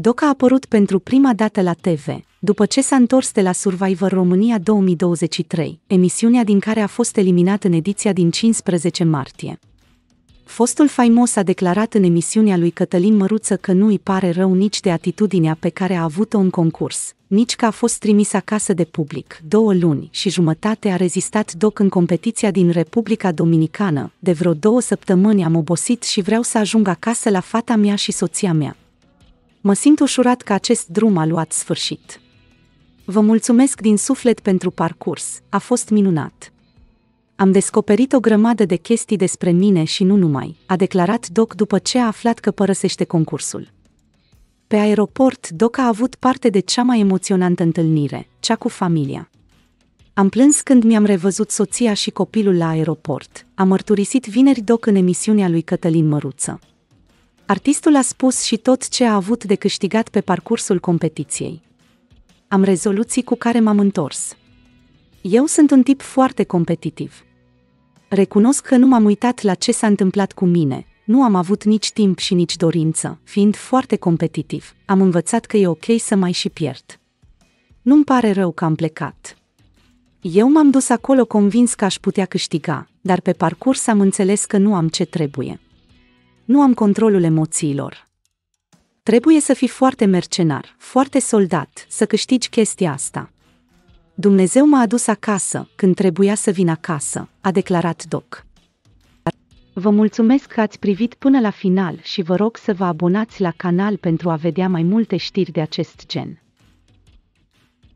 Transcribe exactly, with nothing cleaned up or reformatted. Doc a apărut pentru prima dată la T V, după ce s-a întors de la Survivor România două mii douăzeci și trei, emisiunea din care a fost eliminat în ediția din cincisprezece martie. Fostul faimos a declarat în emisiunea lui Cătălin Măruță că nu îi pare rău nici de atitudinea pe care a avut-o în concurs, nici că a fost trimis acasă de public. Două luni și jumătate a rezistat Doc în competiția din Republica Dominicană. De vreo două săptămâni am obosit și vreau să ajung acasă la fata mea și soția mea. Mă simt ușurat că acest drum a luat sfârșit. Vă mulțumesc din suflet pentru parcurs, a fost minunat. Am descoperit o grămadă de chestii despre mine și nu numai, a declarat Doc după ce a aflat că părăsește concursul. Pe aeroport, Doc a avut parte de cea mai emoționantă întâlnire, cea cu familia. Am plâns când mi-am revăzut soția și copilul la aeroport, a mărturisit vineri Doc în emisiunea lui Cătălin Măruță. Artistul a spus și tot ce a avut de câștigat pe parcursul competiției. Am rezoluții cu care m-am întors. Eu sunt un tip foarte competitiv. Recunosc că nu m-am uitat la ce s-a întâmplat cu mine, nu am avut nici timp și nici dorință, fiind foarte competitiv, am învățat că e ok să mai și pierd. Nu-mi pare rău că am plecat. Eu m-am dus acolo convins că aș putea câștiga, dar pe parcurs am înțeles că nu am ce trebuie. Nu am controlul emoțiilor. Trebuie să fii foarte mercenar, foarte soldat, să câștigi chestia asta. Dumnezeu m-a adus acasă, când trebuia să vin acasă, a declarat Doc. Vă mulțumesc că ați privit până la final și vă rog să vă abonați la canal pentru a vedea mai multe știri de acest gen.